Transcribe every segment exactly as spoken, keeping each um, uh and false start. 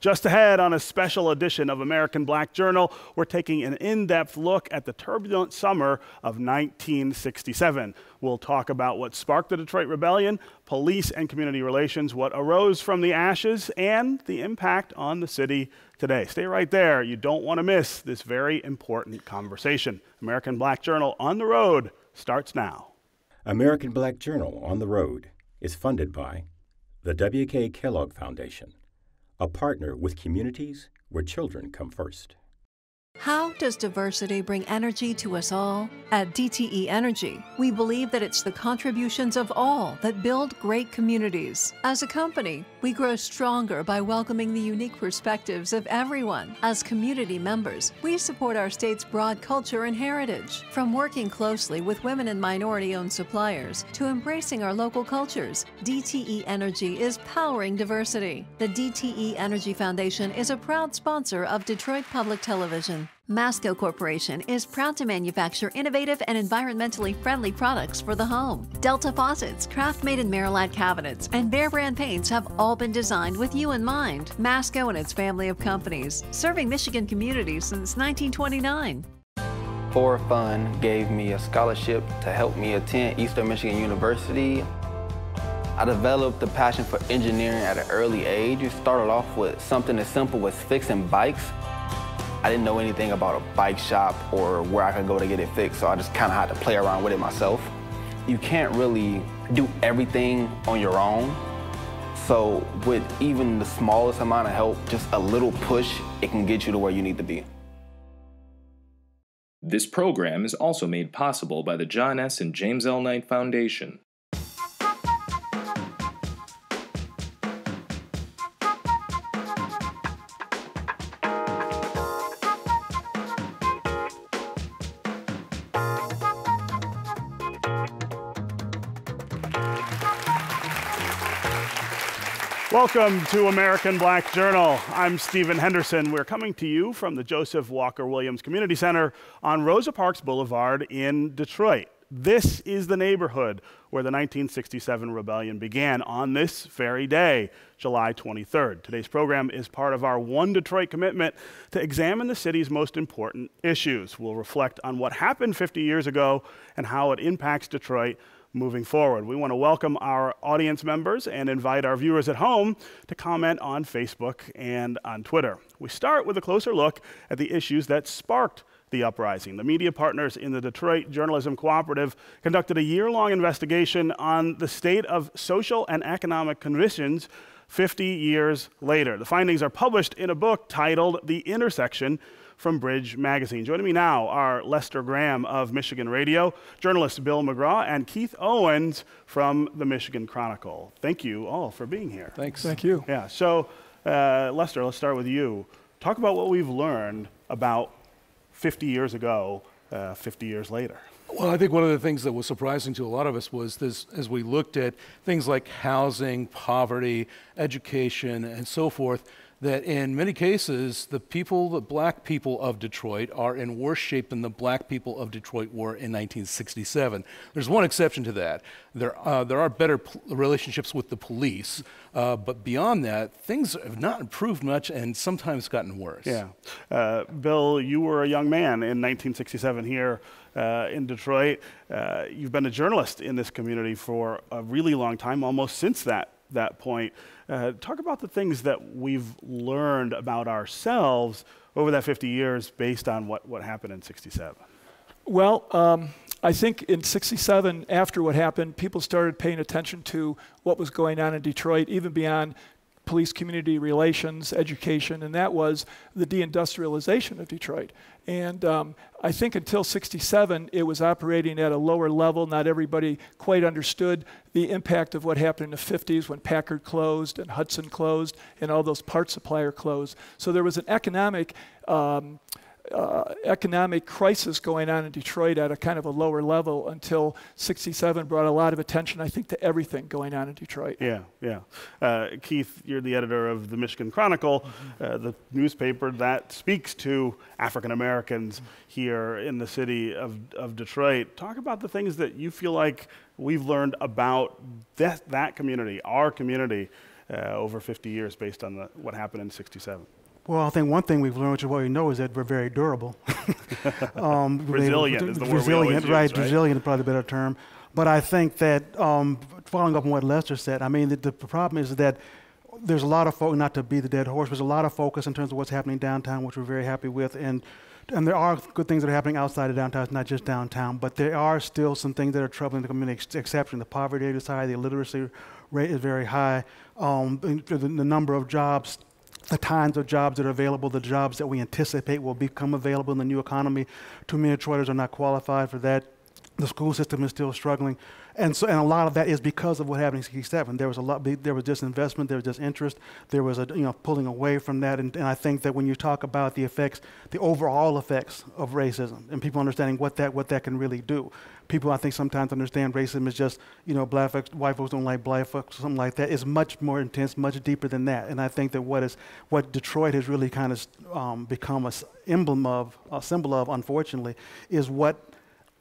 Just ahead on a special edition of American Black Journal, we're taking an in-depth look at the turbulent summer of nineteen sixty-seven. We'll talk about what sparked the Detroit Rebellion, police and community relations, what arose from the ashes, and the impact on the city today. Stay right there. You don't want to miss this very important conversation. American Black Journal on the Road starts now. American Black Journal on the Road is funded by the W K Kellogg Foundation, a partner with communities where children come first. How does diversity bring energy to us all? At D T E Energy, we believe that it's the contributions of all that build great communities. As a company, we grow stronger by welcoming the unique perspectives of everyone. As community members, we support our state's broad culture and heritage. From working closely with women and minority-owned suppliers to embracing our local cultures, D T E Energy is powering diversity. The D T E Energy Foundation is a proud sponsor of Detroit Public Television. Masco Corporation is proud to manufacture innovative and environmentally friendly products for the home. Delta faucets, craft-made in Marilite cabinets, and Bear Brand paints have all been designed with you in mind. Masco and its family of companies, serving Michigan communities since nineteen twenty-nine. For Fun gave me a scholarship to help me attend Eastern Michigan University. I developed a passion for engineering at an early age. It started off with something as simple as fixing bikes. I didn't know anything about a bike shop or where I could go to get it fixed, so I just kind of had to play around with it myself. You can't really do everything on your own, so with even the smallest amount of help, just a little push, it can get you to where you need to be. This program is also made possible by the John S. and James L. Knight Foundation. Welcome to American Black Journal. I'm Stephen Henderson. We're coming to you from the Joseph Walker Williams Community Center on Rosa Parks Boulevard in Detroit. This is the neighborhood where the nineteen sixty-seven rebellion began on this very day, July twenty-third. Today's program is part of our One Detroit commitment to examine the city's most important issues. We'll reflect on what happened fifty years ago and how it impacts Detroit moving forward. We want to welcome our audience members and invite our viewers at home to comment on Facebook and on Twitter. We start with a closer look at the issues that sparked the uprising. The media partners in the Detroit Journalism Cooperative conducted a year-long investigation on the state of social and economic conditions fifty years later. The findings are published in a book titled The Intersection, from Bridge Magazine. Joining me now are Lester Graham of Michigan Radio, journalist Bill McGraw, and Keith Owens from the Michigan Chronicle. Thank you all for being here. Thanks. Thank you. Yeah, so uh, Lester, let's start with you. Talk about what we've learned about fifty years ago, uh, fifty years later. Well, I think one of the things that was surprising to a lot of us was this, as we looked at things like housing, poverty, education, and so forth, that in many cases, the people, the black people of Detroit are in worse shape than the black people of Detroit were in nineteen sixty-seven. There's one exception to that. There, uh, there are better relationships with the police, uh, but beyond that, things have not improved much and sometimes gotten worse. Yeah. Uh, Bill, you were a young man in nineteen sixty-seven here uh, in Detroit. Uh, you've been a journalist in this community for a really long time, almost since that, that point. Uh, talk about the things that we've learned about ourselves over that fifty years based on what, what happened in sixty-seven. Well, um, I think in sixty-seven, after what happened, people started paying attention to what was going on in Detroit, even beyond police, community relations, education, and that was the deindustrialization of Detroit. And um, I think until sixty-seven, it was operating at a lower level. Not everybody quite understood the impact of what happened in the fifties when Packard closed and Hudson closed and all those part supplier closed. So there was an economic um, Uh, economic crisis going on in Detroit at a kind of a lower level until sixty-seven brought a lot of attention, I think, to everything going on in Detroit. Yeah, yeah. Uh, Keith, you're the editor of the Michigan Chronicle, uh, the newspaper that speaks to African Americans here in the city of, of Detroit. Talk about the things that you feel like we've learned about that, that community, our community, uh, over fifty years based on the, what happened in sixty-seven. Well, I think one thing we've learned, which is what we know, is that we're very durable. um, resilient they, is the word resilient, we always right, use, right? Resilient is probably a better term. But I think that um, following up on what Lester said, I mean, the, the problem is that there's a lot of focus, not to be the dead horse, there's a lot of focus in terms of what's happening downtown, which we're very happy with. And, and there are good things that are happening outside of downtown, it's not just downtown, but there are still some things that are troubling the community, exception. The poverty rate is high, the illiteracy rate is very high, um, the, the number of jobs, the kinds of jobs that are available, the jobs that we anticipate will become available in the new economy. Too many Detroiters are not qualified for that. The school system is still struggling. And so, and a lot of that is because of what happened in sixty-seven. There was a lot, there was disinvestment, there was disinterest, there was a, you know, pulling away from that. And, and I think that when you talk about the effects, the overall effects of racism and people understanding what that, what that can really do. People, I think, sometimes understand racism is just, you know, black folks, white folks don't like black folks, something like that. It's much more intense, much deeper than that. And I think that what is, what Detroit has really kind of um, become a emblem of, a symbol of, unfortunately, is what,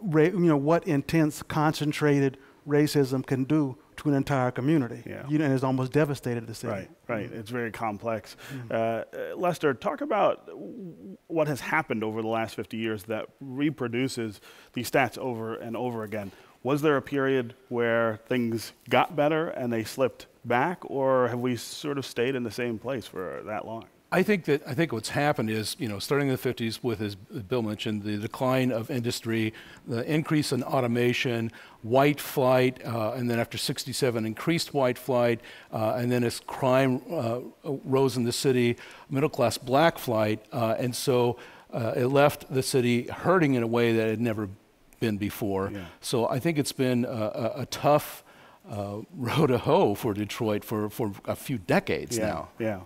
Ra you know, what intense, concentrated racism can do to an entire community. Yeah. You know, and it's almost devastated the city. Right, right. Mm-hmm. It's very complex. Mm-hmm. uh, Lester, talk about what has happened over the last fifty years that reproduces these stats over and over again. Was there a period where things got better and they slipped back, or have we sort of stayed in the same place for that long? I think that I think what's happened is, you know, starting in the fifties with, as Bill mentioned, the decline of industry, the increase in automation, white flight, uh, and then after sixty-seven, increased white flight, uh, and then as crime uh, rose in the city, middle-class black flight, uh, and so uh, it left the city hurting in a way that it had never been before. Yeah. So I think it's been a, a, a tough Uh, road to hoe for Detroit for, for a few decades yeah, now. Yeah.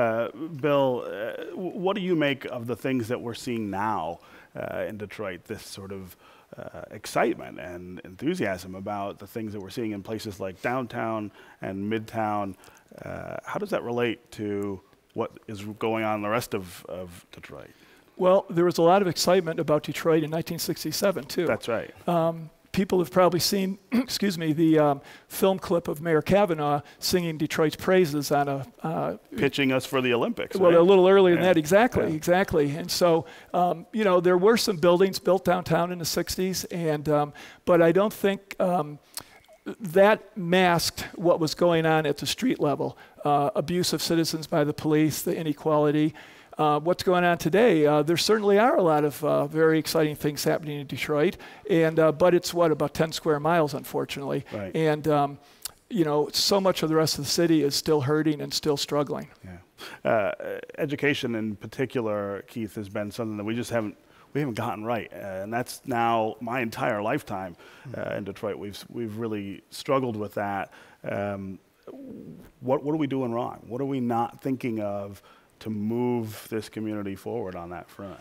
Uh, Bill, uh, what do you make of the things that we're seeing now uh, in Detroit, this sort of uh, excitement and enthusiasm about the things that we're seeing in places like downtown and midtown? Uh, how does that relate to what is going on in the rest of, of Detroit? Well, there was a lot of excitement about Detroit in nineteen sixty-seven, too. That's right. Um, People have probably seen, excuse me, the um, film clip of Mayor Kavanaugh singing Detroit's praises on a... Uh, Pitching us for the Olympics, Well, right? a little earlier yeah. than that, exactly, yeah. exactly. And so, um, you know, there were some buildings built downtown in the sixties, and, um, but I don't think um, that masked what was going on at the street level. Uh, abuse of citizens by the police, the inequality. Uh, what's going on today? Uh, there certainly are a lot of uh, very exciting things happening in Detroit, and uh, but it's what, about ten square miles, unfortunately, right. and um, you know, so much of the rest of the city is still hurting and still struggling. Yeah, uh, education in particular, Keith, has been something that we just haven't we haven't gotten right, uh, and that's now my entire lifetime mm-hmm. uh, in Detroit. We've we've really struggled with that. Um, what what are we doing wrong? What are we not thinking of to move this community forward on that front?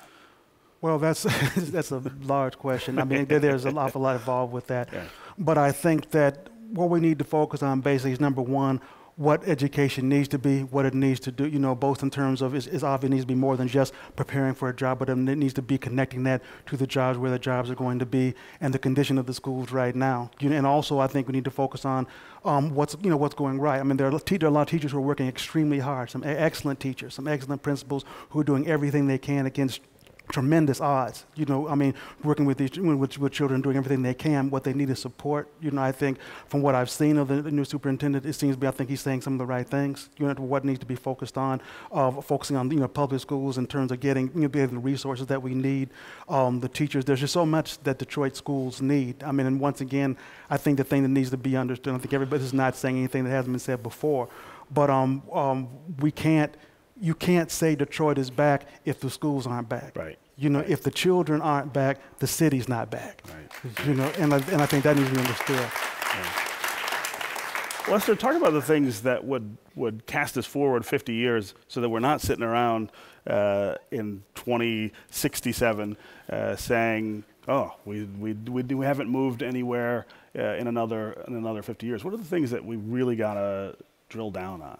Well, that's that's a large question. I mean, there's an awful lot involved with that. Yeah. But I think that what we need to focus on basically is, number one, what education needs to be, what it needs to do, you know, both in terms of, it's, it's obviously needs to be more than just preparing for a job, but it needs to be connecting that to the jobs, where the jobs are going to be, and the condition of the schools right now. You know, and also, I think we need to focus on um, what's, you know, what's going right. I mean, there are, there are a lot of teachers who are working extremely hard, some excellent teachers, some excellent principals who are doing everything they can against tremendous odds, you know, I mean, working with, these, with, with children, doing everything they can. What they need is support. You know, I think from what I've seen of the, the new superintendent, it seems to be, I think he's saying some of the right things, you know, what needs to be focused on, of uh, focusing on, you know, public schools in terms of getting, you know, getting the resources that we need, um, the teachers. There's just so much that Detroit schools need. I mean, and once again, I think the thing that needs to be understood, I think everybody's not saying anything that hasn't been said before, but um, um, we can't, you can't say Detroit is back if the schools aren't back. Right. You know, right. if the children aren't back, the city's not back. Right. You know, and I, and I think that needs to be understood. Right. Lester, talk about the things that would, would cast us forward fifty years so that we're not sitting around uh, in twenty sixty-seven uh, saying, oh, we, we, we, we haven't moved anywhere uh, in, another, in another fifty years. What are the things that we really got to drill down on?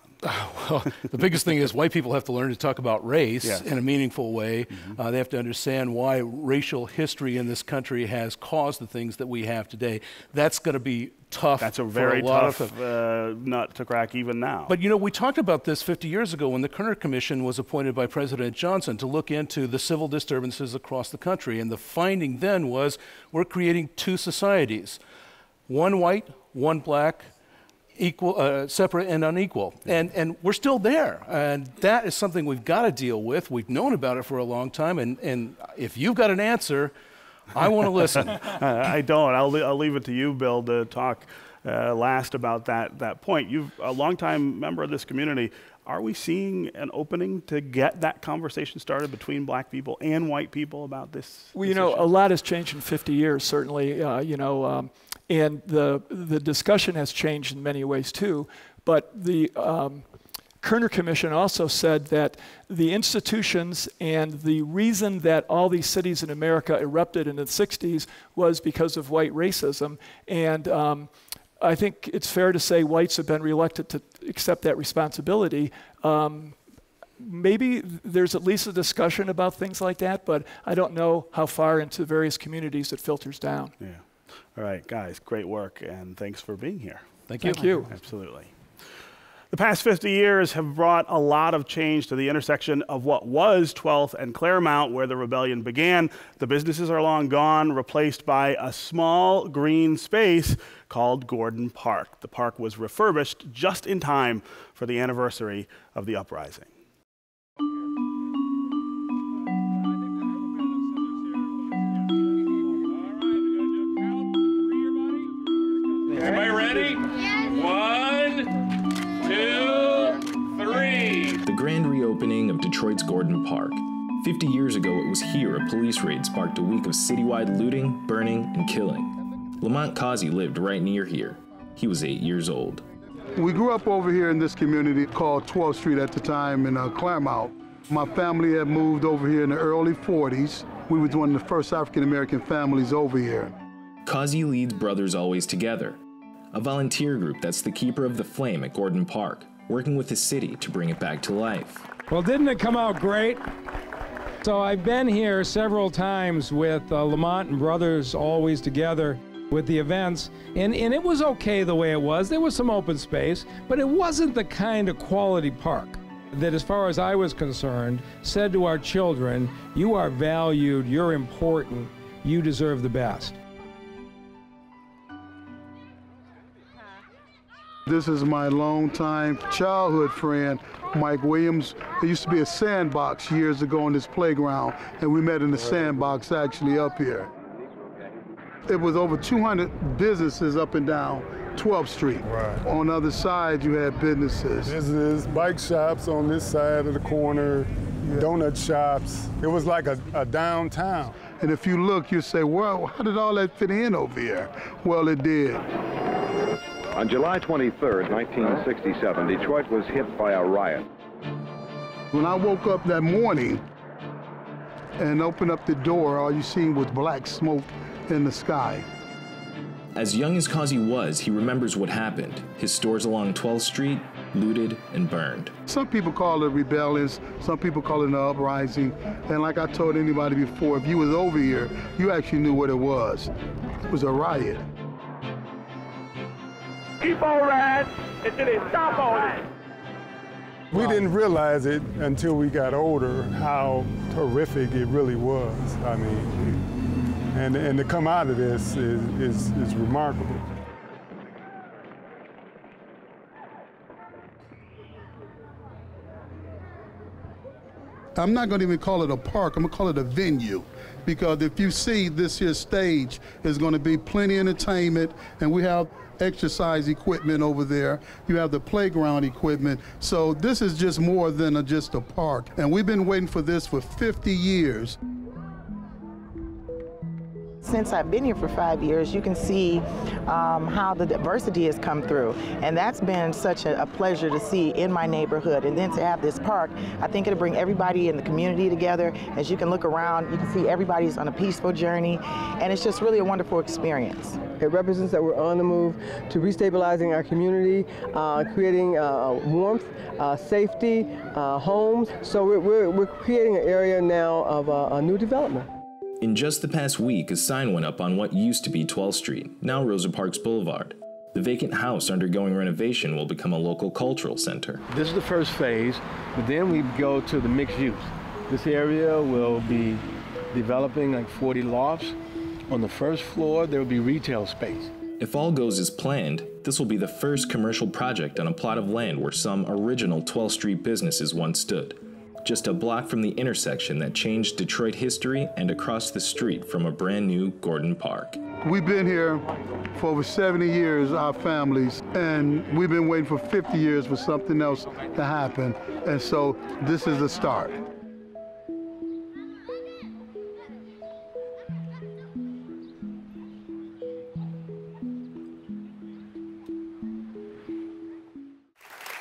Well, the biggest thing is white people have to learn to talk about race yes. in a meaningful way. Mm-hmm. uh, they have to understand why racial history in this country has caused the things that we have today. That's going to be tough. That's a very for a tough lot of, uh, nut to crack even now. But, you know, we talked about this fifty years ago when the Kerner Commission was appointed by President Johnson to look into the civil disturbances across the country. And the finding then was we're creating two societies, one white, one black, equal, uh, separate and unequal. And, and we're still there. And that is something we've got to deal with. We've known about it for a long time. And, and if you've got an answer, I want to listen. I don't. I'll, I'll leave it to you, Bill, to talk uh, last about that, that point. You've a longtime member of this community. Are we seeing an opening to get that conversation started between black people and white people about this? Well, you know, issue? A lot has changed in fifty years, certainly, uh, you know, um, and the, the discussion has changed in many ways too. But the um, Kerner Commission also said that the institutions and the reason that all these cities in America erupted in the sixties was because of white racism. And um, I think it's fair to say whites have been reluctant to accept that responsibility. Um, maybe there's at least a discussion about things like that, but I don't know how far into various communities it filters down. Yeah. All right, guys, great work, and thanks for being here. Thank you. Thank you. Absolutely. The past fifty years have brought a lot of change to the intersection of what was twelfth and Clairmount, where the rebellion began. The businesses are long gone, replaced by a small green space called Gordon Park. The park was refurbished just in time for the anniversary of the uprising. Am I ready? One. Two, three. The grand reopening of Detroit's Gordon Park. fifty years ago, it was here a police raid sparked a week of citywide looting, burning, and killing. Lamont Causey lived right near here. He was eight years old. We grew up over here in this community called twelfth street at the time in uh, Clairmount. My family had moved over here in the early forties. We were one of the first African-American families over here. Causey leads Brothers Always Together, a volunteer group that's the keeper of the flame at Gordon Park, working with the city to bring it back to life. Well, didn't it come out great? So I've been here several times with uh, Lamont and Brothers Always Together with the events, and, and it was okay the way it was. There was some open space, but it wasn't the kind of quality park that, as far as I was concerned, said to our children, you are valued, you're important, you deserve the best. This is my longtime childhood friend, Mike Williams. There used to be a sandbox years ago on this playground, and we met in the sandbox actually up here. It was over two hundred businesses up and down twelfth street. Right. On the other side, you had businesses. Businesses, bike shops on this side of the corner, yeah. Donut shops. It was like a, a downtown. And if you look, you say, well, how did all that fit in over here? Well, it did. On July twenty-third, nineteen sixty-seven, Detroit was hit by a riot. When I woke up that morning and opened up the door, all you seen was black smoke in the sky. As young as Causey was, he remembers what happened. His stores along twelfth street looted and burned. Some people call it rebellions, some people call it an uprising. And like I told anybody before, if you was over here, you actually knew what it was. It was a riot. Keep on riding until they stop on it. We didn't realize it until we got older how terrific it really was. I mean, and, and to come out of this is, is, is remarkable. I'm not going to even call it a park, I'm going to call it a venue. Because if you see this here stage, there's going to be plenty of entertainment, and we have exercise equipment over there. You have the playground equipment. So this is just more than a, just a park. And we've been waiting for this for fifty years. since I've been here for five years, you can see um, how the diversity has come through. And that's been such a, a pleasure to see in my neighborhood. And then to have this park, I think it'll bring everybody in the community together. As you can look around, you can see everybody's on a peaceful journey. And it's just really a wonderful experience. It represents that we're on the move to restabilizing our community, uh, creating uh, warmth, uh, safety, uh, homes. So we're, we're, we're creating an area now of uh, a new development. In just the past week, a sign went up on what used to be twelfth street, now Rosa Parks Boulevard. The vacant house undergoing renovation will become a local cultural center. This is the first phase, but then we go to the mixed use. This area will be developing like forty lofts. On the first floor, there will be retail space. If all goes as planned, this will be the first commercial project on a plot of land where some original twelfth street businesses once stood, just a block from the intersection that changed Detroit history and across the street from a brand new Gordon Park. We've been here for over seventy years, our families, and we've been waiting for fifty years for something else to happen, and so this is the start.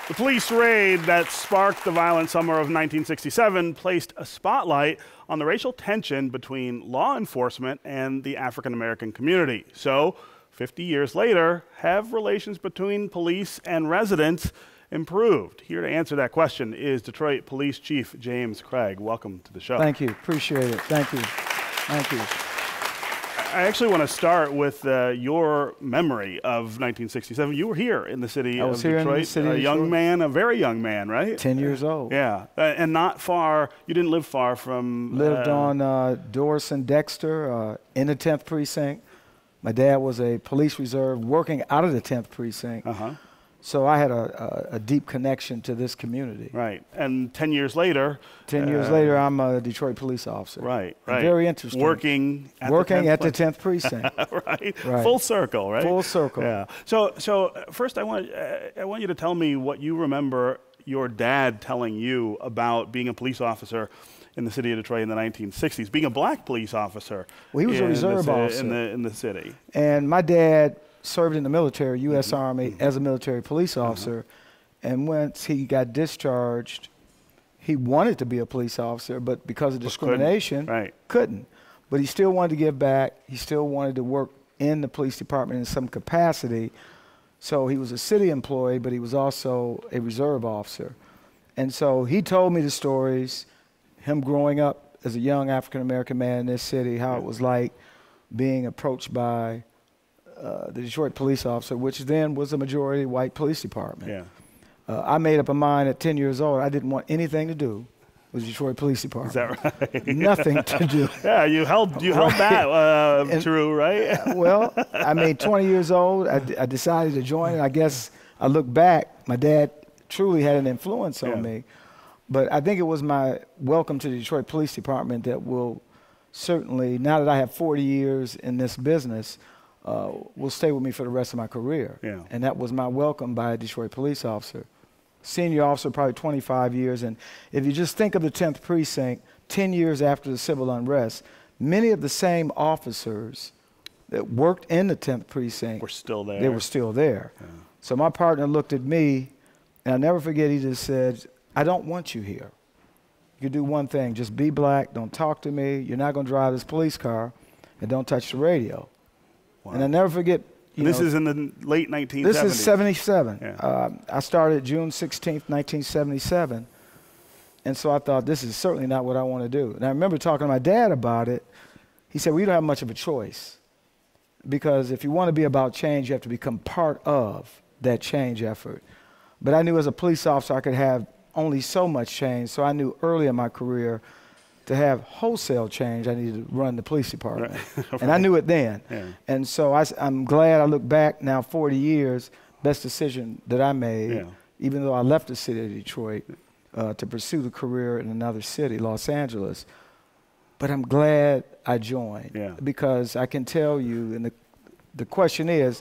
The police raid that sparked the violent summer of nineteen sixty-seven placed a spotlight on the racial tension between law enforcement and the African American community. So, fifty years later, have relations between police and residents improved? Here to answer that question is Detroit Police Chief James Craig. Welcome to the show. Thank you. Appreciate it. Thank you. Thank you. I actually want to start with uh, your memory of nineteen sixty-seven. You were here in the city of Detroit. I was here in the city of Detroit. A young man, a very young man, right? ten years old. Yeah, uh, and not far, you didn't live far from... Lived uh, on uh, Doris and Dexter uh, in the tenth precinct. My dad was a police reserve working out of the tenth precinct. Uh-huh. So I had a, a, a deep connection to this community. Right, and ten years later... ten years uh, later, I'm a Detroit police officer. Right, right. Very interesting. Working at Working the tenth at place. the tenth precinct. right. right, full circle, right? Full circle. Yeah. So, so first I want, uh, I want you to tell me what you remember your dad telling you about being a police officer in the city of Detroit in the nineteen sixties, being a black police officer. Well, he was a reserve the, officer. In the, in the city. And my dad served in the military, U S Mm-hmm. Army, Mm-hmm. as a military police officer. Uh-huh. And once he got discharged, he wanted to be a police officer, but because of but discrimination, couldn't. Right. couldn't. But he still wanted to give back. He still wanted to work in the police department in some capacity. So he was a city employee, but he was also a reserve officer. And so he told me the stories, him growing up as a young African-American man in this city, how it was like being approached by Uh, the Detroit police officer, which then was a majority white police department. Yeah. Uh, I made up my mind at ten years old, I didn't want anything to do with the Detroit police department. Is that right? Nothing to do. Yeah, you held, you right. held that uh, and, true, right? Well, I mean, twenty years old, I, d I decided to join. I guess I look back, my dad truly had an influence on yeah. me, but I think it was my welcome to the Detroit police department that will certainly, now that I have forty years in this business, Uh, will stay with me for the rest of my career. Yeah. And that was my welcome by a Detroit police officer. Senior officer, probably twenty-five years. And if you just think of the tenth precinct, ten years after the civil unrest, many of the same officers that worked in the tenth precinct were still there. They were still there. Yeah. So my partner looked at me, and I'll never forget, he just said, I don't want you here. You do one thing, just be black, don't talk to me, you're not going to drive this police car, and don't touch the radio. Wow. And I never forget. You know, this is in the late nineteen seventies. This is seventy-seven. Yeah. Uh, I started June sixteenth, nineteen seventy-seven. And so I thought, this is certainly not what I want to do. And I remember talking to my dad about it. He said, well, you don't have much of a choice. Because if you want to be about change, you have to become part of that change effort. But I knew as a police officer, I could have only so much change. So I knew early in my career, to have wholesale change, I needed to run the police department. Right. And I knew it then. Yeah. And so I, I'm glad I look back now forty years, best decision that I made, yeah. even though I left the city of Detroit uh, to pursue the career in another city, Los Angeles. But I'm glad I joined yeah. because I can tell you, and the, the question is,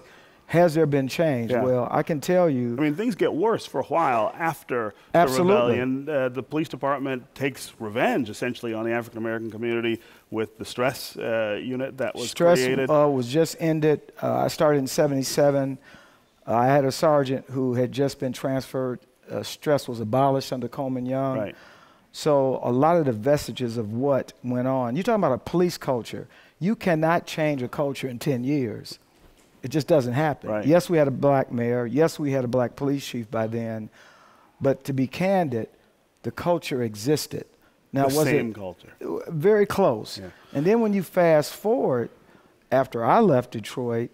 Has there been change? Yeah. Well, I can tell you. I mean, things get worse for a while after Absolutely. the rebellion. Uh, the police department takes revenge, essentially, on the African-American community with the stress uh, unit that was stress, created. Stress uh, was just ended. Uh, I started in seventy-seven. Uh, I had a sergeant who had just been transferred. Uh, stress was abolished under Coleman Young. Right. So a lot of the vestiges of what went on. You're talking about a police culture. You cannot change a culture in ten years. It just doesn't happen. Right. Yes, we had a black mayor. Yes, we had a black police chief by then. But to be candid, the culture existed. Now, the was same it culture. Very close. Yeah. And then when you fast forward, after I left Detroit,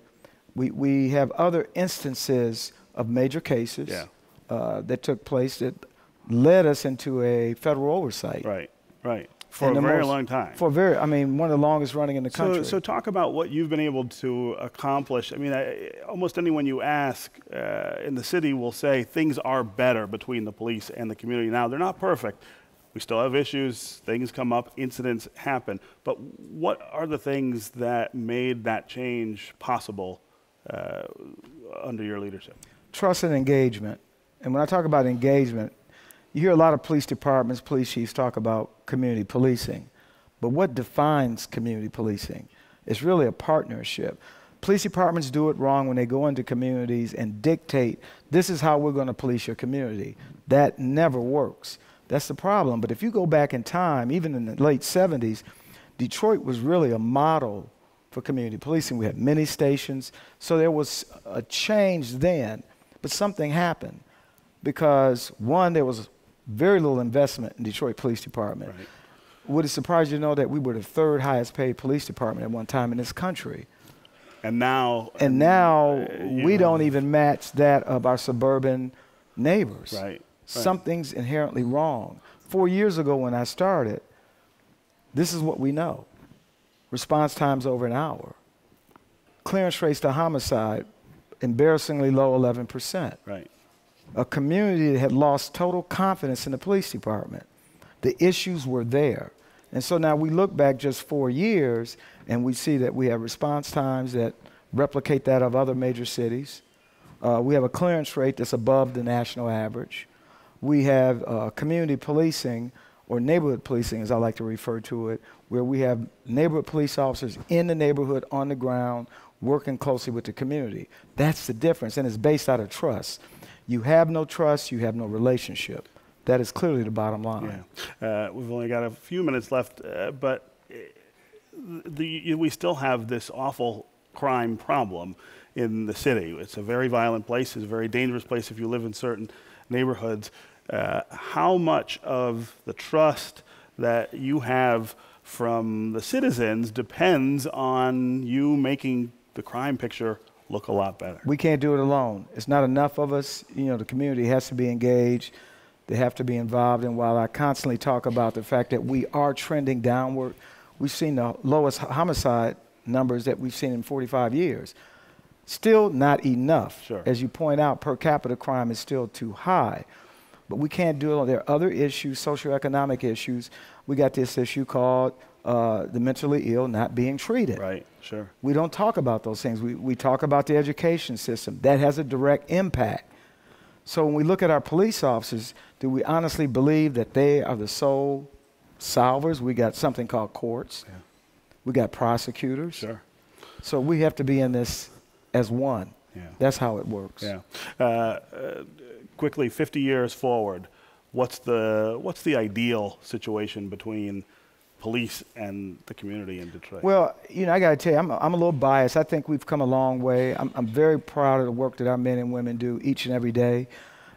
we, we have other instances of major cases yeah. uh, that took place that led us into a federal oversight. Right, right. For a very most, long time. For very, I mean, one of the longest running in the so, country. So talk about what you've been able to accomplish. I mean, I, almost anyone you ask uh, in the city will say things are better between the police and the community now. They're not perfect. We still have issues. Things come up. Incidents happen. But what are the things that made that change possible uh, under your leadership? Trust and engagement. And when I talk about engagement, you hear a lot of police departments, police chiefs talk about community policing. But what defines community policing? It's really a partnership. Police departments do it wrong when they go into communities and dictate, this is how we're going to police your community. That never works. That's the problem. But if you go back in time, even in the late seventies, Detroit was really a model for community policing. We had many stations. So there was a change then. But something happened because, one, there was very little investment in Detroit Police Department. Right. Would it surprise you to know that we were the third highest paid police department at one time in this country? And now... And now uh, we know. don't even match that of our suburban neighbors. Right. Right. Something's inherently wrong. Four years ago when I started, this is what we know. Response times over an hour. Clearance rates to homicide, embarrassingly low, eleven percent. Right. A community that had lost total confidence in the police department. The issues were there. And so now we look back just four years and we see that we have response times that replicate that of other major cities. Uh, we have a clearance rate that's above the national average. We have uh, community policing, or neighborhood policing as I like to refer to it, where we have neighborhood police officers in the neighborhood on the ground working closely with the community. That's the difference, and it's based out of trust. You have no trust, you have no relationship. That is clearly the bottom line. Yeah. Uh, we've only got a few minutes left, uh, but the, we still have this awful crime problem in the city. It's a very violent place, it's a very dangerous place if you live in certain neighborhoods. Uh, how much of the trust that you have from the citizens depends on you making the crime picture look a lot better? We can't do it alone. It's not enough of us. You know, the community has to be engaged. They have to be involved. And while I constantly talk about the fact that we are trending downward, we've seen the lowest homicide numbers that we've seen in forty-five years. Still not enough. Sure. As you point out, per capita crime is still too high. But we can't do it alone. There are other issues, socioeconomic issues. We got this issue called Uh, the mentally ill not being treated. Right, sure. We don't talk about those things. We, we talk about the education system. That has a direct impact. So when we look at our police officers, do we honestly believe that they are the sole solvers? We got something called courts. Yeah. We got prosecutors. Sure. So we have to be in this as one. Yeah. That's how it works. Yeah. Uh, uh, quickly, fifty years forward, what's the, what's the ideal situation between police and the community in Detroit? Well, you know, I got to tell you, I'm, I'm a little biased. I think we've come a long way. I'm, I'm very proud of the work that our men and women do each and every day.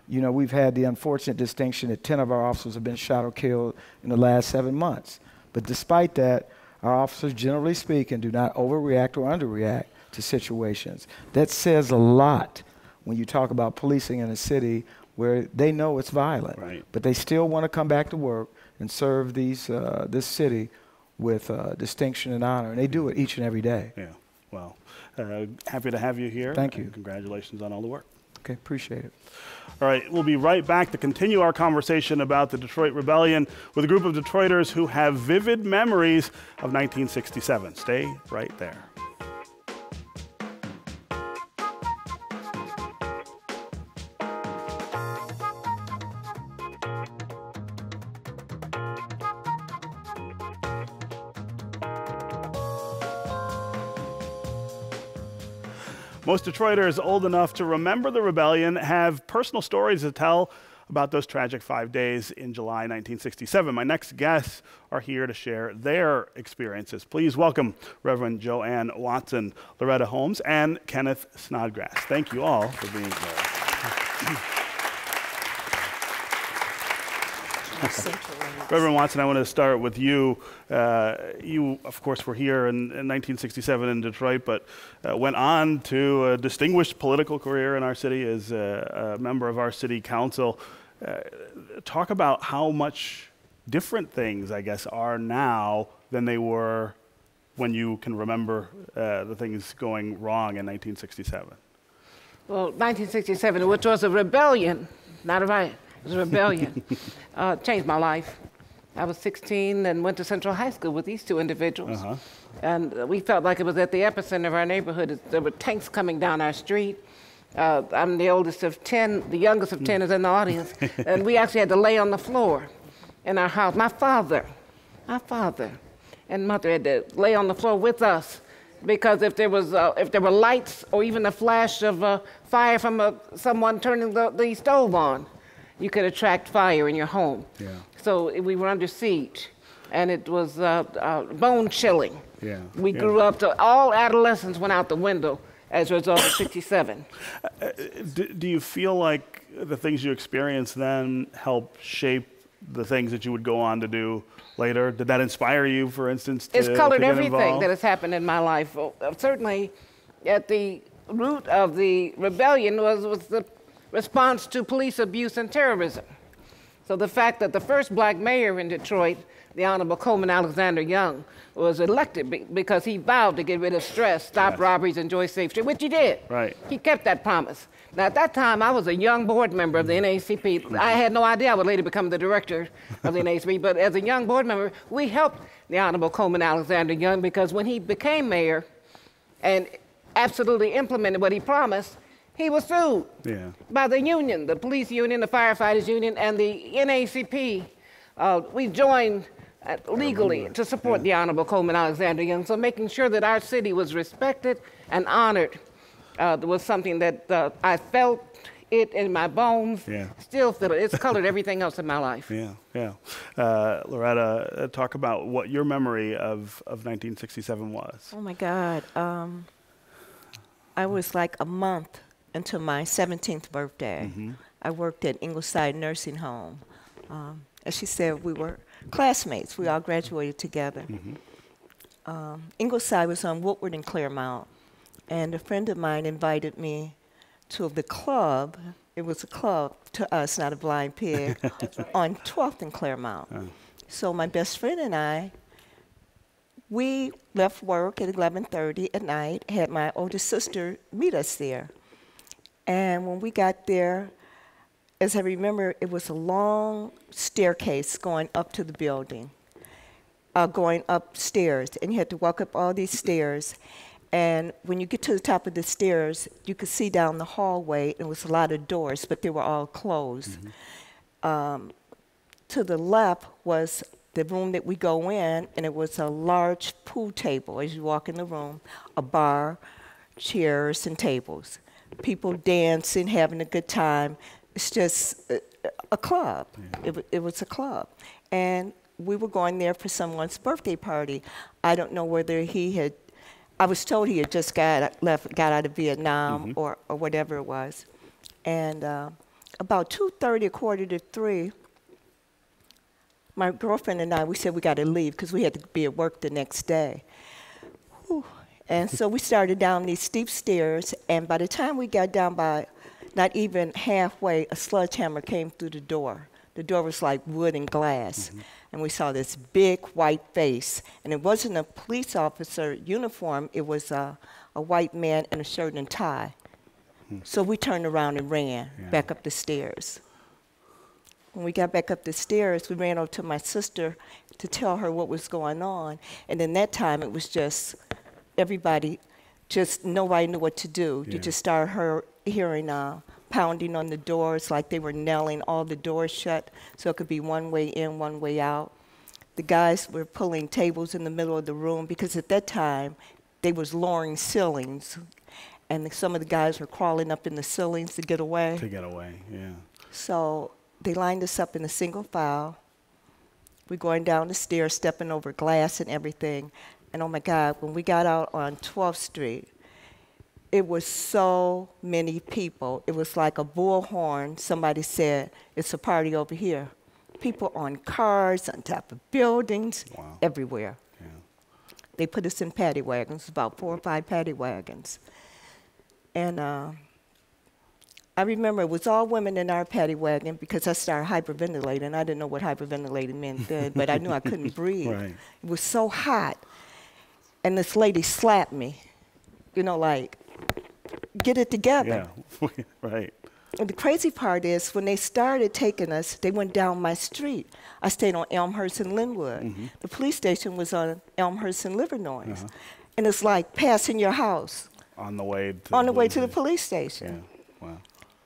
You know, we've had the unfortunate distinction that ten of our officers have been shot or killed in the last seven months. But despite that, our officers, generally speaking, do not overreact or underreact to situations. That says a lot when you talk about policing in a city where they know it's violent, right, but they still want to come back to work and serve these, uh, this city with uh, distinction and honor. And they do it each and every day. Yeah, well, uh, happy to have you here. Thank you. And congratulations on all the work. Okay, appreciate it. All right, we'll be right back to continue our conversation about the Detroit Rebellion with a group of Detroiters who have vivid memories of nineteen sixty-seven. Stay right there. Most Detroiters old enough to remember the rebellion have personal stories to tell about those tragic five days in July nineteen sixty-seven. My next guests are here to share their experiences. Please welcome Reverend Joanne Watson, Loretta Holmes, and Kenneth Snodgrass. Thank you all for being here. Reverend Watson, I want to start with you. Uh, you, of course, were here in, in nineteen sixty-seven in Detroit, but uh, went on to a distinguished political career in our city as a, a member of our city council. Uh, talk about how much different things, I guess, are now than they were when you can remember uh, the things going wrong in nineteen sixty-seven. Well, nineteen sixty-seven, which was a rebellion, not a riot, it was a rebellion, uh, changed my life. I was sixteen and went to Central High School with these two individuals. Uh-huh. And we felt like it was at the epicenter of our neighborhood. There were tanks coming down our street. Uh, I'm the oldest of ten, the youngest of ten is in the audience. And we actually had to lay on the floor in our house. My father, my father and mother had to lay on the floor with us because if there was, uh, if there were lights or even a flash of uh, fire from uh, someone turning the, the stove on, you could attract fire in your home. Yeah. So we were under siege, and it was uh, uh, bone-chilling. Yeah. We grew yeah. up to, all adolescents went out the window as a result of sixty-seven. Uh, do, do you feel like the things you experienced then helped shape the things that you would go on to do later? Did that inspire you, for instance, to, It's colored to everything involved? That has happened in my life. Well, certainly, at the root of the rebellion was, was the response to police abuse and terrorism. So the fact that the first black mayor in Detroit, the Honorable Coleman Alexander Young, was elected be because he vowed to get rid of stress, stop yes. robberies, enjoy safety, which he did. Right. He kept that promise. Now, at that time, I was a young board member of the N double A C P. I had no idea I would later become the director of the N double A C P, but as a young board member, we helped the Honorable Coleman Alexander Young because when he became mayor and absolutely implemented what he promised, he was sued yeah. by the union, the police union, the firefighters union, and the N double A C P. Uh, we joined uh, legally to support yeah. the Honorable Coleman Alexander Young. So making sure that our city was respected and honored uh, was something that uh, I felt it in my bones. Yeah. Still feel it. It's colored everything else in my life. Yeah, yeah. Uh, Loretta, uh, talk about what your memory of, of nineteen sixty-seven was. Oh my God. Um, I was like a month until my seventeenth birthday. Mm-hmm. I worked at Ingleside Nursing Home. Um, as she said, we were classmates. We all graduated together. Mm-hmm. um, Ingleside was on Woodward and Clairmount. And a friend of mine invited me to the club. It was a club to us, not a blind pig, on twelfth and Clairmount. Oh. So my best friend and I, we left work at eleven thirty at night, had my older sister meet us there. And when we got there, as I remember, it was a long staircase going up to the building, uh, going upstairs. And you had to walk up all these stairs. And when you get to the top of the stairs, you could see down the hallway. It was a lot of doors, but they were all closed. Mm-hmm. um, to the left was the room that we go in, and it was a large pool table. As you walk in the room, a bar, chairs, and tables. People dancing, having a good time. It's just a, a club. Yeah. It, it was a club. And we were going there for someone's birthday party. I don't know whether he had, I was told he had just got, left, got out of Vietnam mm-hmm. or, or whatever it was. And uh, about two thirty, a quarter to three, my girlfriend and I, we said we got to leave because we had to be at work the next day. Whew. And so we started down these steep stairs, and by the time we got down by not even halfway, a sledgehammer came through the door. The door was like wood and glass, mm-hmm. and we saw this big white face. And it wasn't a police officer uniform, it was a, a white man in a shirt and tie. Mm-hmm. So we turned around and ran yeah. back up the stairs. When we got back up the stairs, we ran over to my sister to tell her what was going on, and in that time it was just everybody, just nobody knew what to do. Yeah. You just started her hearing uh, pounding on the doors, like they were nailing all the doors shut, so it could be one way in, one way out. The guys were pulling tables in the middle of the room because at that time, they was lowering ceilings. and some of the guys were crawling up in the ceilings to get away. To get away, yeah. So they lined us up in a single file. We're going down the stairs, stepping over glass and everything. And oh my God, when we got out on twelfth street, it was so many people. It was like a bullhorn. Somebody said, it's a party over here. People on cars, on top of buildings, wow. everywhere. Yeah. They put us in paddy wagons, about four or five paddy wagons. And uh, I remember it was all women in our paddy wagon because I started hyperventilating. I didn't know what hyperventilating meant then, but I knew I couldn't breathe. Right. It was so hot. And this lady slapped me, you know, like, get it together. Yeah, right. And the crazy part is when they started taking us, they went down my street. I stayed on Elmhurst and Linwood. Mm-hmm. The police station was on Elmhurst and Livernois. Uh-huh. And it's like passing your house. On the way to, on the, the, way to the police station. Yeah. Wow.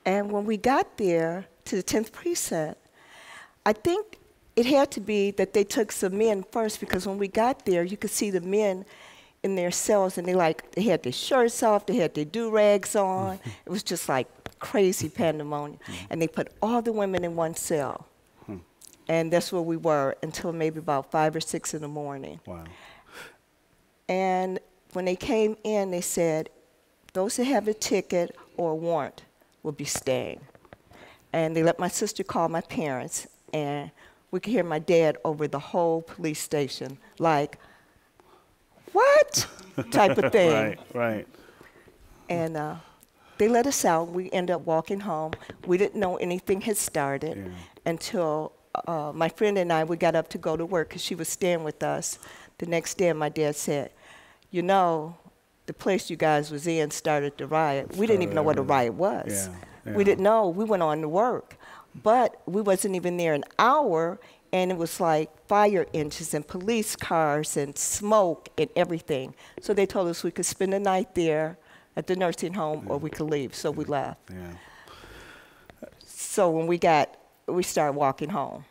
And when we got there to the tenth precinct, I think it had to be that they took some men first, because when we got there, you could see the men in their cells, and they like they had their shirts off, they had their do-rags on. It was just like crazy pandemonium. Mm-hmm. And they put all the women in one cell. Hmm. And that's where we were until maybe about five or six in the morning. Wow. And when they came in, they said, those that have a ticket or a warrant will be staying. And they let my sister call my parents, and we could hear my dad over the whole police station, like, what? type of thing. Right, right. And uh, they let us out. We ended up walking home. We didn't know anything had started yeah. until uh, my friend and I, we got up to go to work because she was staying with us. The next day, my dad said, you know, the place you guys was in started the riot. We started didn't even know what a riot was. Yeah, yeah. We didn't know. We went on to work. But we wasn't even there an hour, and it was like fire engines and police cars and smoke and everything. So they told us we could spend the night there at the nursing home yeah. or we could leave, so yeah. we left. Yeah. So when we got, we started walking home.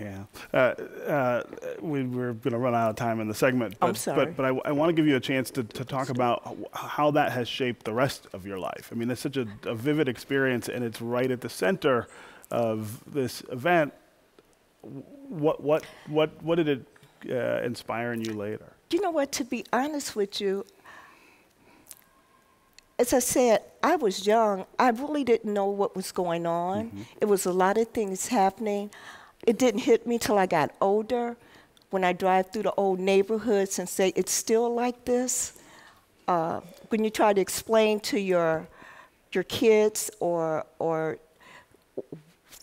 Yeah. Uh, uh, we were going to run out of time in the segment. But, I'm sorry. But, but I, I want to give you a chance to, to talk about how that has shaped the rest of your life. I mean, that's such a, a vivid experience, and it's right at the center of this event. What, what, what, what did it uh, inspire in you later? You know what, to be honest with you, as I said, I was young. I really didn't know what was going on. Mm-hmm. It was a lot of things happening. It didn't hit me till I got older. When I drive through the old neighborhoods and say, it's still like this. Uh, when you try to explain to your, your kids or, or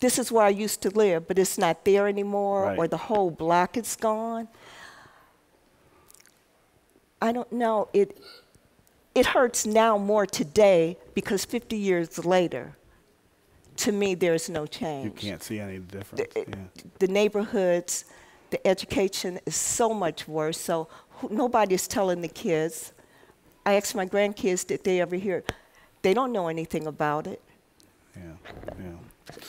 this is where I used to live, but it's not there anymore, right. or the whole block is gone. I don't know. It, it hurts now more today because fifty years later, to me, there's no change. You can't see any difference. The, yeah. the neighborhoods, the education is so much worse. So who, nobody is telling the kids. I asked my grandkids, did they ever hear? They don't know anything about it. Yeah, yeah.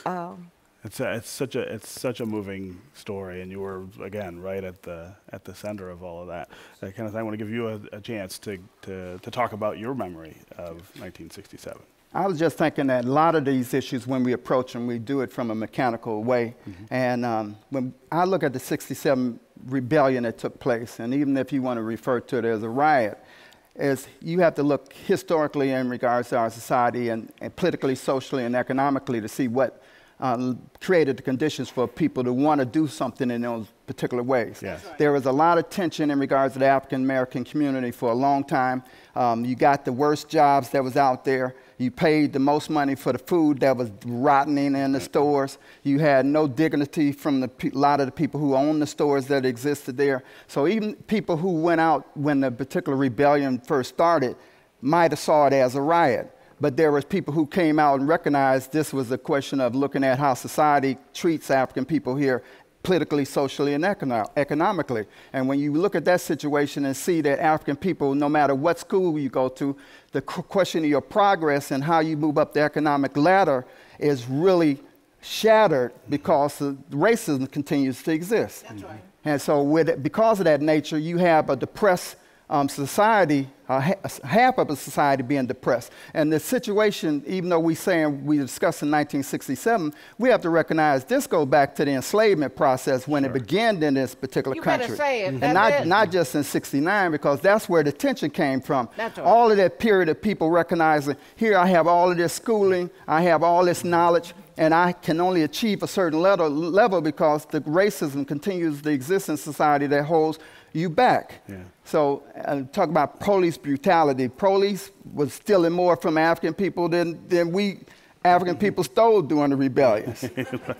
Um, it's a, it's such a it's such a moving story, and you were again right at the at the center of all of that. That kind of thing. I want to give you a, a chance to, to to talk about your memory of nineteen sixty-seven. I was just thinking that a lot of these issues, when we approach them, we do it from a mechanical way. Mm-hmm. And um, when I look at the sixty-seven rebellion that took place, and even if you want to refer to it as a riot, is you have to look historically in regards to our society and, and politically, socially, and economically to see what uh, created the conditions for people to want to do something in those particular ways. Yes. Right. There was a lot of tension in regards to the African-American community for a long time. Um, you got the worst jobs that was out there. You paid the most money for the food that was rotting in the stores. You had no dignity from a lot of the people who owned the stores that existed there. So even people who went out when the particular rebellion first started might have saw it as a riot. But there was people who came out and recognized this was a question of looking at how society treats African people here politically, socially, and econo economically. And when you look at that situation and see that African people, no matter what school you go to, the question of your progress and how you move up the economic ladder is really shattered because racism continues to exist. That's right. And so with, because of that nature, you have a depressed um, society, uh, ha half of the society being depressed. And the situation, even though we saying we discussed in nineteen sixty-seven, we have to recognize this goes back to the enslavement process when sure. it began in this particular you country. Say it. Mm-hmm. And not, it. not just in sixty-nine, because that's where the tension came from. That's right. All of that period of people recognizing, here I have all of this schooling, I have all this knowledge, and I can only achieve a certain level, level because the racism continues to exist in society that holds you back. Yeah. So uh, talk about police brutality. Police was stealing more from African people than, than we African people stole during the rebellions.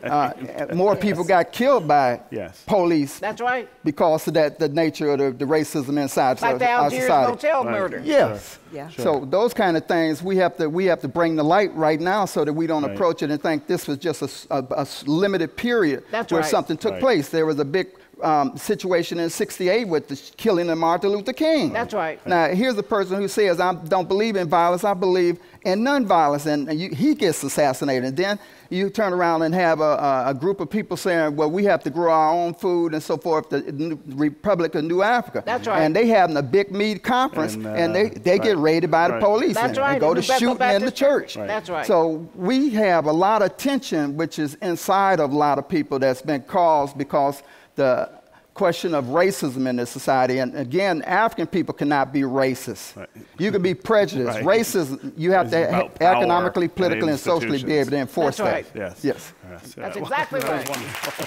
uh, more people yes. got killed by yes. police. That's right. Because of that, the nature of the, the racism inside like so, the our society. Like the Algiers motel murder. Yes. Sure. Yeah. Sure. So those kind of things we have to we have to bring to light right now so that we don't right. approach it and think this was just a, a, a limited period That's where right. something took right. place. There was a big Um, situation in sixty-eight with the killing of Martin Luther King. That's right. Now, here's a person who says, I don't believe in violence, I believe in nonviolence, and, and you, he gets assassinated. And then you turn around and have a, a group of people saying, well, we have to grow our own food and so forth, the, the Republic of New Africa. That's right. And they having a big mead conference, and, uh, and they, they right. get raided by right. the police That's and, right. and go and to shooting go in the church. Right. That's right. So we have a lot of tension, which is inside of a lot of people that's been caused because the question of racism in this society. And again, African people cannot be racist. Right. You can be prejudiced. Right. Racism, you have it's to economically, politically, and socially be able to enforce That's right. that. Yes. Yes. yes. That's exactly well, right. That was wonderful.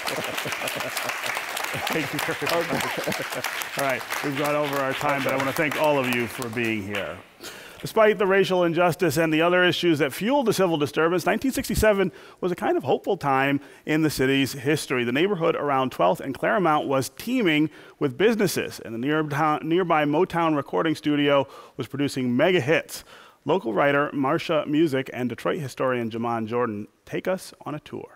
Thank you very much. All right, we've gone over our time, but I want to thank all of you for being here. Despite the racial injustice and the other issues that fueled the civil disturbance, nineteen sixty-seven was a kind of hopeful time in the city's history. The neighborhood around twelfth and Clairmount was teeming with businesses, and the nearby Motown recording studio was producing mega hits. Local writer Marsha Music and Detroit historian Jamon Jordan take us on a tour.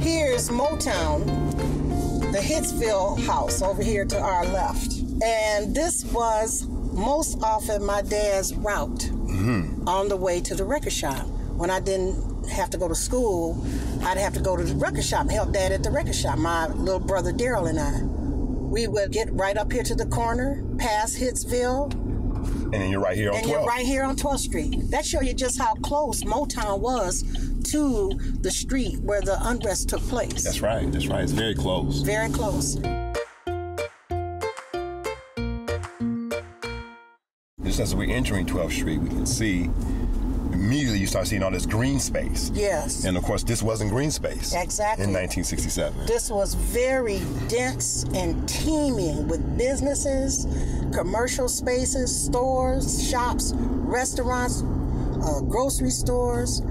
Here's Motown. The Hitsville house over here to our left. And this was most often my dad's route mm-hmm. on the way to the record shop. When I didn't have to go to school, I'd have to go to the record shop and help dad at the record shop, my little brother Daryl and I. We would get right up here to the corner, past Hitsville. And then you're right here on twelfth. And you're right here on twelfth Street. That shows you just how close Motown was to the street where the unrest took place. That's right, that's right. It's very close. Very close. And since we're entering twelfth Street, we can see, immediately you start seeing all this green space. Yes. And of course, this wasn't green space. Exactly. In nineteen sixty-seven. This was very dense and teeming with businesses, commercial spaces, stores, shops, restaurants, uh, grocery stores.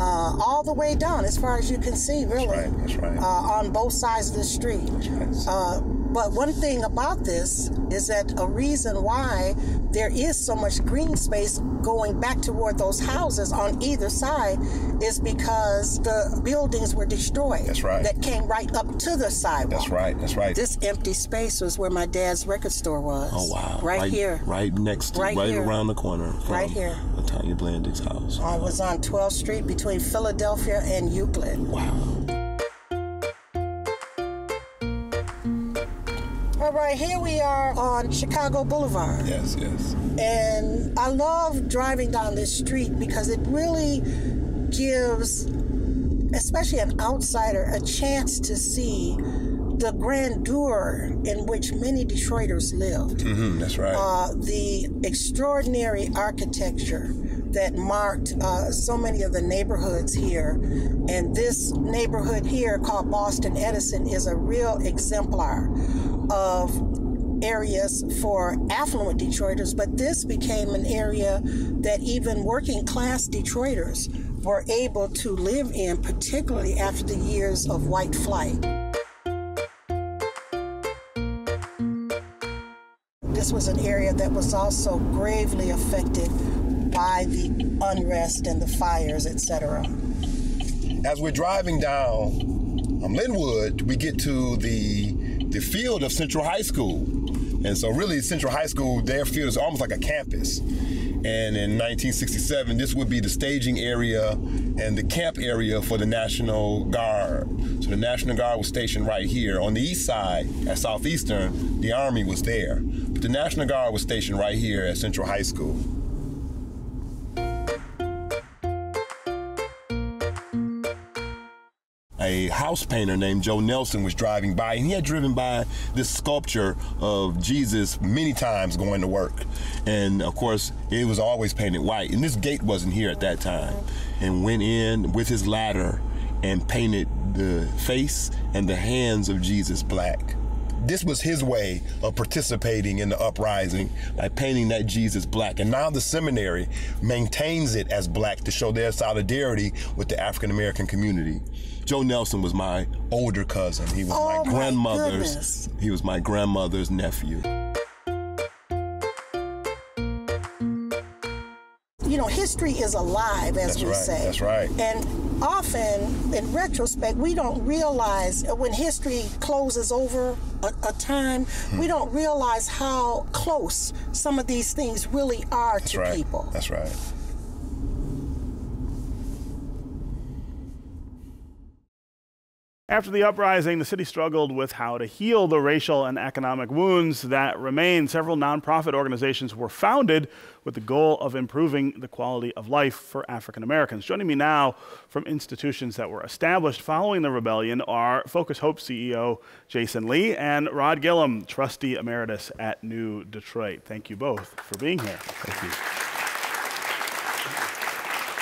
Uh, all the way down, as far as you can see, really. That's right, that's right. Uh, on both sides of the street. That's right. Uh, but one thing about this is that a reason why there is so much green space going back toward those houses on either side is because the buildings were destroyed. That's right. That came right up to the sidewalk. That's right, that's right. This empty space was where my dad's record store was. Oh, wow. Right, right here. Right next to, right, right around the corner. From right here. Tanya Blandick's house. I was on twelfth Street between Philadelphia and Euclid. Wow. All right, here we are on Chicago Boulevard. Yes, yes. And I love driving down this street because it really gives, especially an outsider, a chance to see the grandeur in which many Detroiters lived. Mm-hmm, that's right. Uh, the extraordinary architecture that marked uh, so many of the neighborhoods here. And this neighborhood here called Boston Edison is a real exemplar of areas for affluent Detroiters, but this became an area that even working class Detroiters were able to live in, particularly after the years of white flight. This was an area that was also gravely affected by the unrest and the fires, et cetera. As we're driving down um, Linwood, we get to the, the field of Central High School. And so really Central High School, their field is almost like a campus. And in nineteen sixty-seven, this would be the staging area and the camp area for the National Guard. So the National Guard was stationed right here. On the east side, at Southeastern, the Army was there. But the National Guard was stationed right here at Central High School. A house painter named Joe Nelson was driving by, and he had driven by this sculpture of Jesus many times going to work. And of course, it was always painted white. And this gate wasn't here at that time. And went in with his ladder and painted the face and the hands of Jesus black. This was his way of participating in the uprising by painting that Jesus black. And now the seminary maintains it as black to show their solidarity with the African-American community. Joe Nelson was my older cousin. He was oh, my grandmother's. Goodness. He was my grandmother's nephew. You know, history is alive, as that's we right, say. That's right. And often, in retrospect, we don't realize when history closes over a, a time, hmm. we don't realize how close some of these things really are that's to right. people. That's right. After the uprising, the city struggled with how to heal the racial and economic wounds that remained. Several nonprofit organizations were founded with the goal of improving the quality of life for African Americans. Joining me now from institutions that were established following the rebellion are Focus Hope C E O Jason Lee and Rod Gillum, trustee emeritus at New Detroit. Thank you both for being here. Thank you.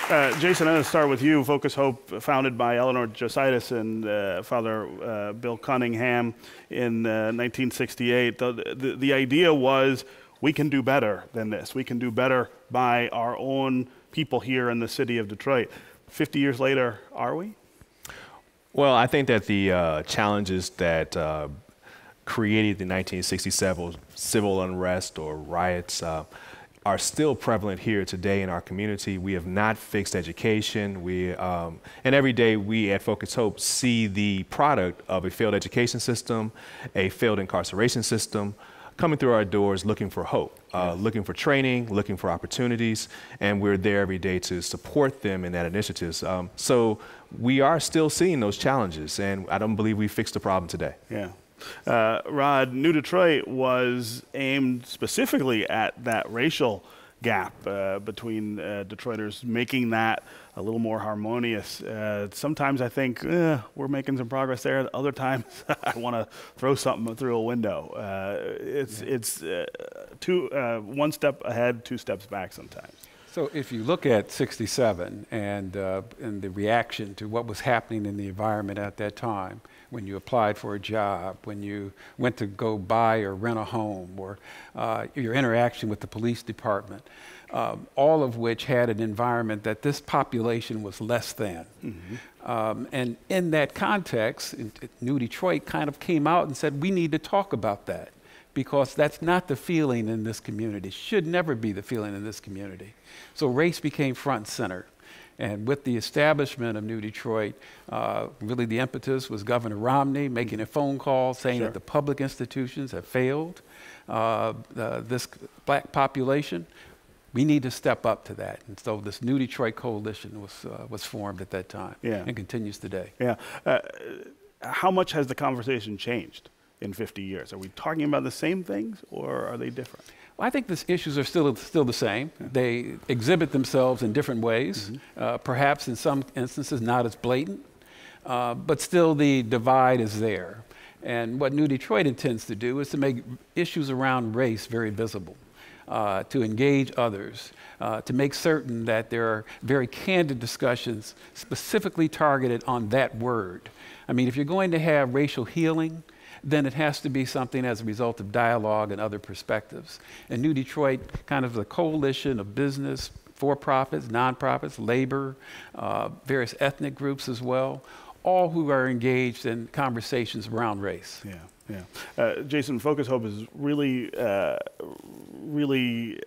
Uh, Jason, I'm going to start with you. Focus Hope, founded by Eleanor Jositis and uh, Father uh, Bill Cunningham in uh, nineteen sixty-eight. The, the, the idea was we can do better than this. We can do better by our own people here in the city of Detroit. fifty years later, are we? Well, I think that the uh, challenges that uh, created the nineteen sixty-seven civil unrest or riots uh, are still prevalent here today in our community. We have not fixed education. We, um, and every day we at Focus Hope see the product of a failed education system, a failed incarceration system, coming through our doors looking for hope, uh, yes. looking for training, looking for opportunities, and we're there every day to support them in that initiatives. Um, so we are still seeing those challenges, and I don't believe we fixed the problem today. Yeah. Uh, Rod, New Detroit was aimed specifically at that racial gap uh, between uh, Detroiters, making that a little more harmonious. Uh, sometimes I think eh, we're making some progress there. Other times I want to throw something through a window. Uh, it's yeah. it's uh, two uh, one step ahead, two steps back sometimes. So if you look at sixty-seven and, uh, and the reaction to what was happening in the environment at that time, when you applied for a job, when you went to go buy or rent a home, or uh, your interaction with the police department, um, all of which had an environment that this population was less than. Mm-hmm. um, and in that context, New Detroit kind of came out and said, we need to talk about that, because that's not the feeling in this community, should never be the feeling in this community. So race became front and center. And with the establishment of New Detroit, uh, really the impetus was Governor Romney making a phone call saying sure. that the public institutions have failed uh, uh, this black population. We need to step up to that. And so this New Detroit coalition was, uh, was formed at that time yeah. and continues today. Yeah. Uh, how much has the conversation changed in fifty years? Are we talking about the same things, or are they different? Well, I think these issues are still, still the same. Yeah. They exhibit themselves in different ways, mm-hmm. uh, perhaps in some instances not as blatant, uh, but still the divide is there. And what New Detroit intends to do is to make issues around race very visible, uh, to engage others, uh, to make certain that there are very candid discussions specifically targeted on that word. I mean, if you're going to have racial healing, then it has to be something as a result of dialogue and other perspectives. And New Detroit, kind of the coalition of business, for-profits, non-profits, labor, uh, various ethnic groups as well, all who are engaged in conversations around race. Yeah, yeah. Uh, Jason, Focus Hope is really, uh, really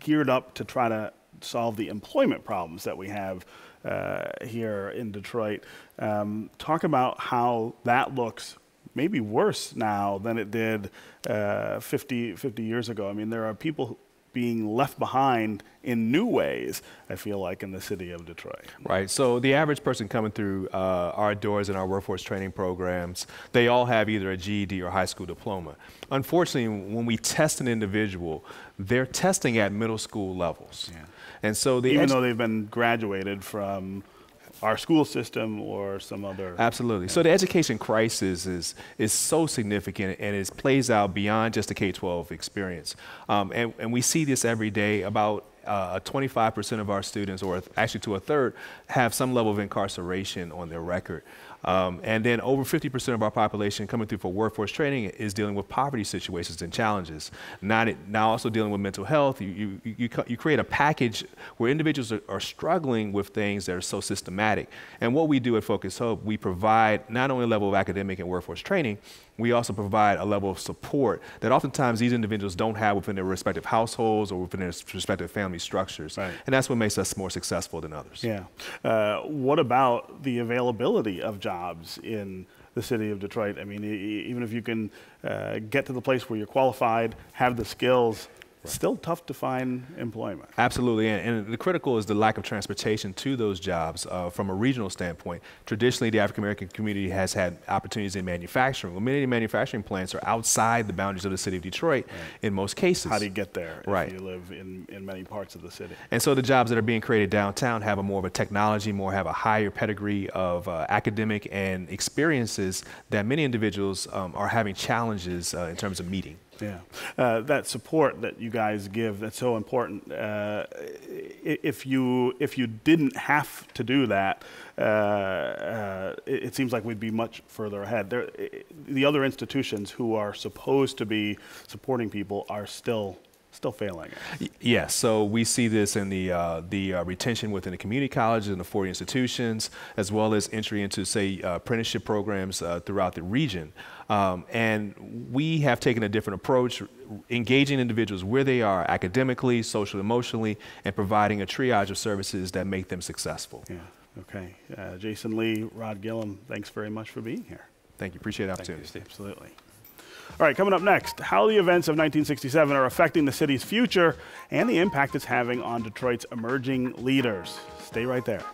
geared up to try to solve the employment problems that we have uh, here in Detroit. Um, talk about how that looks maybe worse now than it did uh, fifty years ago. I mean, there are people being left behind in new ways, I feel like, in the city of Detroit. Right, so the average person coming through uh, our doors in our workforce training programs, they all have either a G E D or high school diploma. Unfortunately, when we test an individual, they're testing at middle school levels. Yeah. And so the Even though they've been graduated from our school system or some other. Absolutely. So the education crisis is is so significant, and it plays out beyond just the K twelve experience. Um, and, and we see this every day. About uh, twenty-five percent of our students, or actually to a third, have some level of incarceration on their record. Um, and then over fifty percent of our population coming through for workforce training is dealing with poverty situations and challenges. Not it, now also dealing with mental health. You, you, you, you create a package where individuals are, are struggling with things that are so systematic. And what we do at Focus Hope, we provide not only a level of academic and workforce training, we also provide a level of support that oftentimes these individuals don't have within their respective households or within their respective family structures. Right. And that's what makes us more successful than others. Yeah. Uh, what about the availability of jobs in the city of Detroit? I mean, e even if you can uh, get to the place where you're qualified, have the skills, still tough to find employment. Absolutely, and, and the critical is the lack of transportation to those jobs uh, from a regional standpoint. Traditionally, the African American community has had opportunities in manufacturing. Well, many of the manufacturing plants are outside the boundaries of the city of Detroit, right, in most cases. How do you get there right. if you live in, in many parts of the city? And so the jobs that are being created downtown have a more of a technology, more have a higher pedigree of uh, academic and experiences that many individuals um, are having challenges uh, in terms of meeting. Yeah, uh, that support that you guys give, that's so important. Uh, if you if you didn't have to do that, uh, uh, it, it seems like we'd be much further ahead. There, the other institutions who are supposed to be supporting people are still still failing. Yes, yeah, so we see this in the uh, the uh, retention within the community colleges and the forty institutions, as well as entry into, say, uh, apprenticeship programs uh, throughout the region. Um, and we have taken a different approach, engaging individuals where they are academically, socially, emotionally, and providing a triage of services that make them successful. Yeah. Okay. Uh, Jason Lee, Rod Gillum, thanks very much for being here. Thank you. Appreciate the opportunity. Thank you. Absolutely. All right, coming up next, how the events of nineteen sixty-seven are affecting the city's future and the impact it's having on Detroit's emerging leaders. Stay right there.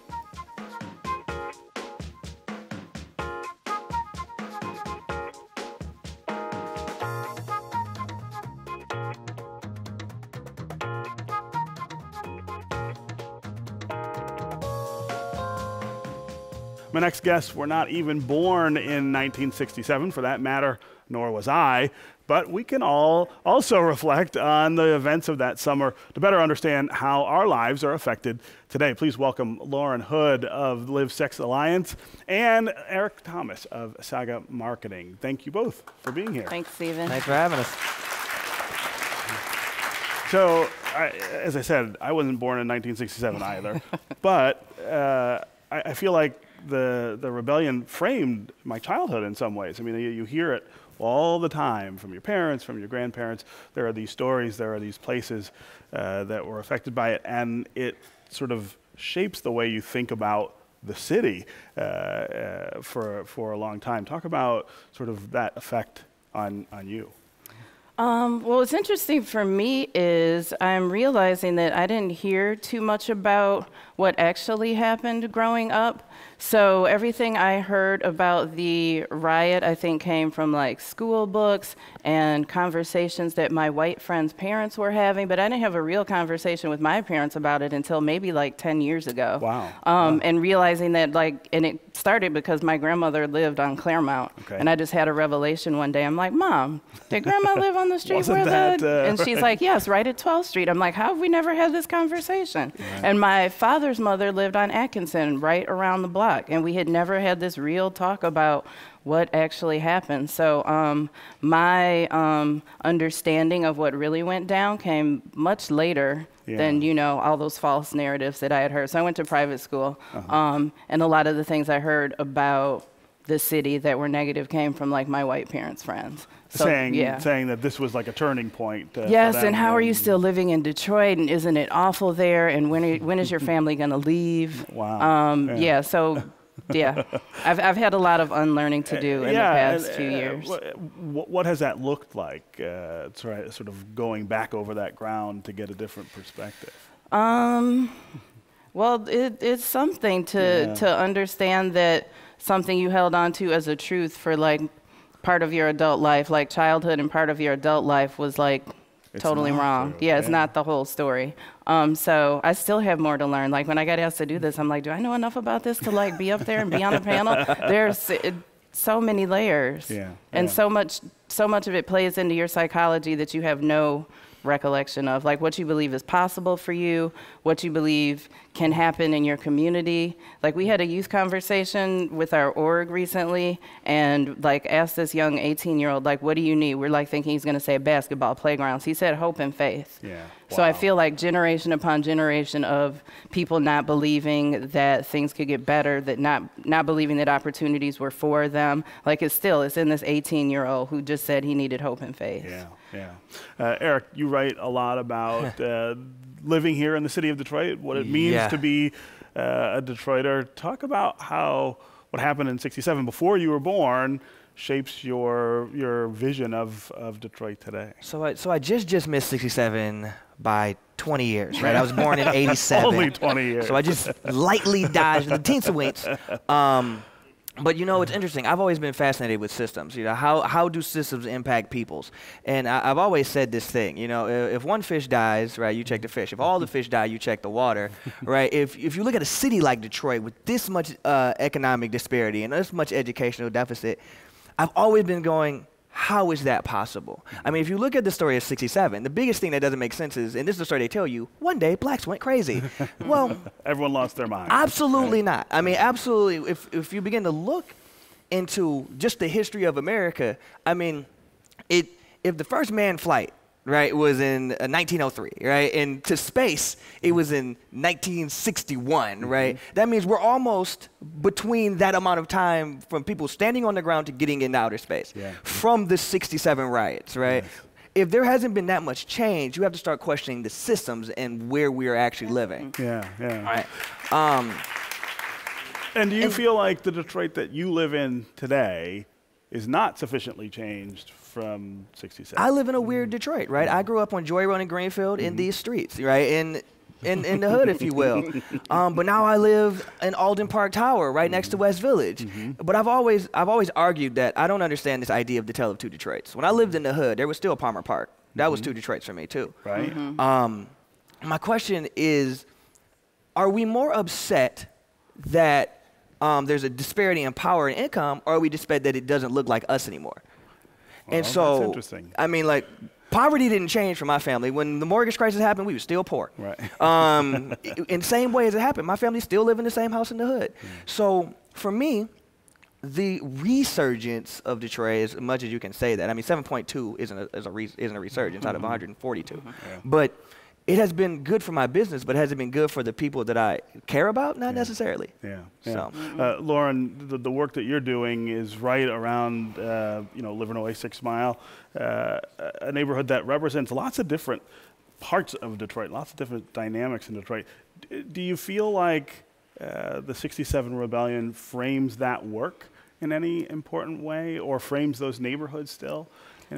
My next guests were not even born in nineteen sixty-seven, for that matter, nor was I, but we can all also reflect on the events of that summer to better understand how our lives are affected today. Please welcome Lauren Hood of Live Sex Alliance and Eric Thomas of Saga Marketing. Thank you both for being here. Thanks, Stephen. Thanks for having us. So, I, as I said, I wasn't born in nineteen sixty-seven either, but uh, I, I feel like the, the rebellion framed my childhood in some ways. I mean, you, you hear it all the time from your parents, from your grandparents. There are these stories, there are these places uh, that were affected by it, and it sort of shapes the way you think about the city uh, uh, for, for a long time. Talk about sort of that effect on, on you. Um, well, what's interesting for me is I'm realizing that I didn't hear too much about what actually happened growing up. So everything I heard about the riot, I think, came from like school books and conversations that my white friends' parents were having, but I didn't have a real conversation with my parents about it until maybe like ten years ago. Wow. Um, wow. And realizing that, like, and it started because my grandmother lived on Clairmount, okay, and I just had a revelation one day. I'm like, Mom, did Grandma live on on the street? Wasn't where that, the, uh, and she's like, yes, right at twelfth street. I'm like, how have we never had this conversation? Right. And my father's mother lived on Atkinson, right around the block, and we had never had this real talk about what actually happened. So um, my um, understanding of what really went down came much later, yeah, than, you know, all those false narratives that I had heard. So I went to private school, uh-huh, um, and a lot of the things I heard about the city that were negative came from like my white parents' friends. So, saying, yeah, saying that this was like a turning point. Uh, yes, and how are you still living in Detroit, and isn't it awful there, and when, are, when is your family going to leave? Wow. Um, yeah. yeah, so Yeah, I've, I've had a lot of unlearning to do in yeah, the past and, few years. What, what has that looked like, uh, sort of going back over that ground to get a different perspective? Um, well, it, it's something to, yeah. to understand that something you held on to as a truth for like part of your adult life, like childhood and part of your adult life was like it's totally wrong. True. Yeah, it's yeah. not the whole story. Um, so I still have more to learn. Like when I got asked to do this, I'm like, do I know enough about this to like be up there and be on the panel? There's it, so many layers. Yeah. And yeah. so much, so much of it plays into your psychology that you have no recollection of, like what you believe is possible for you, what you believe can happen in your community. Like we had a youth conversation with our org recently and like asked this young eighteen year old, like, what do you need? We're like thinking he's gonna say basketball, playgrounds. He said hope and faith. Yeah. Wow. So I feel like generation upon generation of people not believing that things could get better, that not, not believing that opportunities were for them. Like it's still, it's in this eighteen year old who just said he needed hope and faith. Yeah. Yeah. Uh, Eric, you write a lot about uh, living here in the city of Detroit, what it means yeah. to be uh, a Detroiter. Talk about how what happened in sixty-seven before you were born shapes your your vision of, of Detroit today. So I, so I just, just missed sixty-seven by twenty years, right? I was born in eighty-seven. Only twenty years. So I just lightly dodged the teensawinks. Um, But, you know, it's interesting. I've always been fascinated with systems. You know, how, how do systems impact peoples? And I, I've always said this thing, you know, if, if one fish dies, right, you check the fish. If all the fish die, you check the water, right? If, if you look at a city like Detroit with this much uh, economic disparity and this much educational deficit, I've always been going, how is that possible? I mean, if you look at the story of sixty-seven, the biggest thing that doesn't make sense is, and this is the story they tell you, one day blacks went crazy. Well, everyone lost their mind. Absolutely right. not. I mean, absolutely. If, if you begin to look into just the history of America, I mean, it, if the first manned flight, right, was in uh, nineteen oh three, right, and to space, it was in nineteen sixty-one, mm-hmm. right? That means we're almost between that amount of time from people standing on the ground to getting into outer space, yeah. from the sixty-seven riots, right? Yes. If there hasn't been that much change, you have to start questioning the systems and where we are actually living. Yeah, yeah. All right. Um, and do you and feel like the Detroit that you live in today is not sufficiently changed from sixty-seven? I live in a weird Detroit, right? I grew up on Joy Road in Greenfield mm-hmm. in these streets, right? In, in, in the hood, if you will. Um, but now I live in Alden Park Tower, right mm-hmm. next to West Village. Mm-hmm. But I've always, I've always argued that I don't understand this idea of the tale of two Detroits. When I lived in the hood, there was still Palmer Park. That mm-hmm. was two Detroits for me too. Right. Mm-hmm. Um, my question is, are we more upset that Um, there's a disparity in power and income, or are we just bet that it doesn't look like us anymore? Well, and so, that's interesting. I mean, like, poverty didn't change for my family. When the mortgage crisis happened, we were still poor. Right. Um, in the same way as it happened, my family still live in the same house in the hood. Mm. So, for me, the resurgence of Detroit, as much as you can say that, I mean, seven point two isn't a, is a re isn't a resurgence mm-hmm. out of one hundred forty-two, mm-hmm. yeah. but it has been good for my business, but has it been good for the people that I care about? Not yeah. necessarily. Yeah. yeah. So, uh, Lauren, the, the work that you're doing is right around, uh, you know, Livernois, Six Mile, uh, a neighborhood that represents lots of different parts of Detroit, lots of different dynamics in Detroit. D do you feel like uh, the sixty-seven Rebellion frames that work in any important way, or frames those neighborhoods still?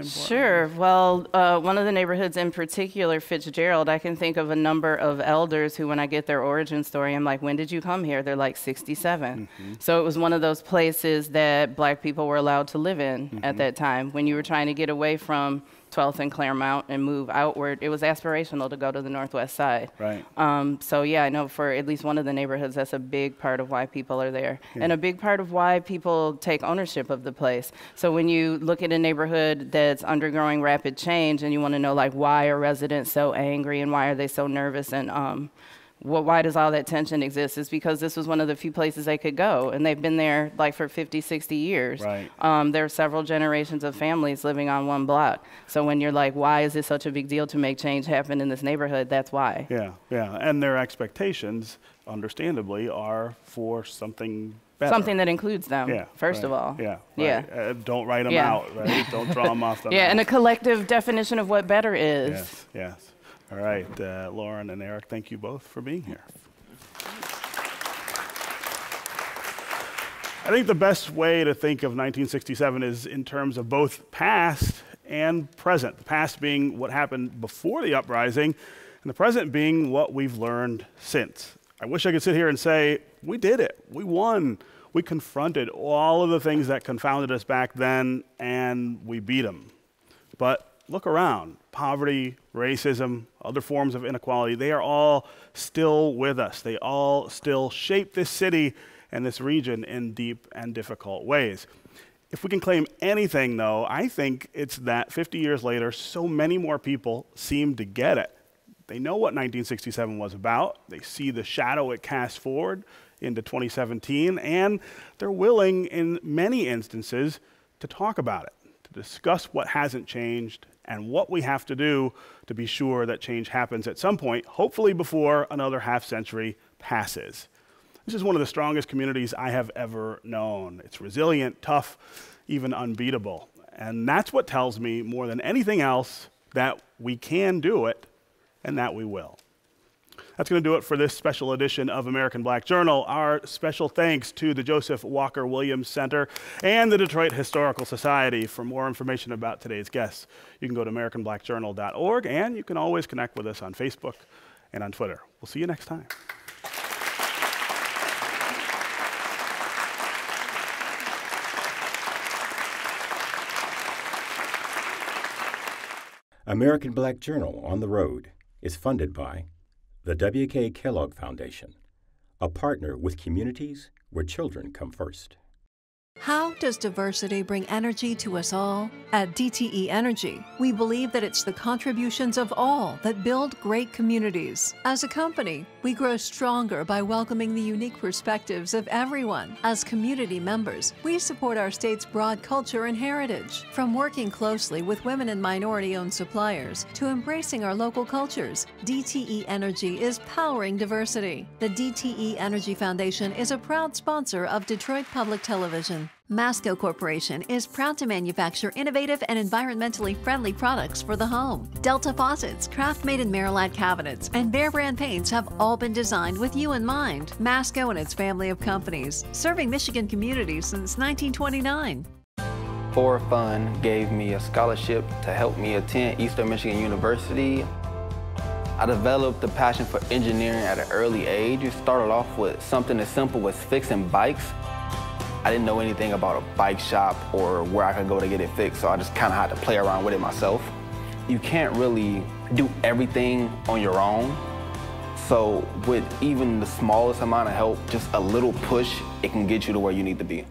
Sure. Well, uh, one of the neighborhoods in particular, Fitzgerald, I can think of a number of elders who when I get their origin story, I'm like, when did you come here? They're like sixty-seven. Mm-hmm. So it was one of those places that black people were allowed to live in mm-hmm. at that time. When you were trying to get away from twelfth and Clairmount and move outward, it was aspirational to go to the northwest side. Right. Um, so yeah, I know for at least one of the neighborhoods, that's a big part of why people are there. Yeah. And a big part of why people take ownership of the place. So when you look at a neighborhood that's undergoing rapid change and you want to know like, why are residents so angry and why are they so nervous and um, what, why does all that tension exist? It's because this was one of the few places they could go and they've been there like for fifty, sixty years. Right. Um, there are several generations of families living on one block. So when you're like, why is it such a big deal to make change happen in this neighborhood? That's why. Yeah, yeah, and their expectations, understandably, are for something better. Something that includes them, yeah, first right. of all. Yeah, right. yeah. Uh, don't write them yeah. out, right? Don't draw them off the Yeah, mouth. And a collective definition of what better is. Yes, yes. All right, uh, Lauren and Eric, thank you both for being here. I think the best way to think of nineteen sixty-seven is in terms of both past and present. The past being what happened before the uprising, and the present being what we've learned since. I wish I could sit here and say, we did it, we won. We confronted all of the things that confounded us back then, and we beat them. But look around. Poverty, racism, other forms of inequality, they are all still with us. They all still shape this city and this region in deep and difficult ways. If we can claim anything, though, I think it's that fifty years later, so many more people seem to get it. They know what nineteen sixty-seven was about. They see the shadow it cast forward into twenty seventeen, and they're willing, in many instances, to talk about it, to discuss what hasn't changed and what we have to do to be sure that change happens at some point, hopefully before another half century passes. This is one of the strongest communities I have ever known. It's resilient, tough, even unbeatable. And that's what tells me more than anything else that we can do it and that we will. That's going to do it for this special edition of American Black Journal. Our special thanks to the Joseph Walker Williams Center and the Detroit Historical Society. For more information about today's guests, you can go to American Black Journal dot org, and you can always connect with us on Facebook and on Twitter. We'll see you next time. American Black Journal on the Road is funded by the W K Kellogg Foundation, a partner with communities where children come first. How does diversity bring energy to us all? At D T E Energy, we believe that it's the contributions of all that build great communities. As a company, we grow stronger by welcoming the unique perspectives of everyone. As community members, we support our state's broad culture and heritage. From working closely with women and minority-owned suppliers to embracing our local cultures, D T E Energy is powering diversity. The D T E Energy Foundation is a proud sponsor of Detroit Public Television. Masco Corporation is proud to manufacture innovative and environmentally friendly products for the home. Delta faucets, craft made in Maryland cabinets, and Bear Brand paints have all been designed with you in mind. Masco and its family of companies, serving Michigan communities since nineteen twenty-nine. For Fun gave me a scholarship to help me attend Eastern Michigan University. I developed a passion for engineering at an early age. It started off with something as simple as fixing bikes. I didn't know anything about a bike shop or where I could go to get it fixed, so I just kind of had to play around with it myself. You can't really do everything on your own. So with even the smallest amount of help, just a little push, it can get you to where you need to be.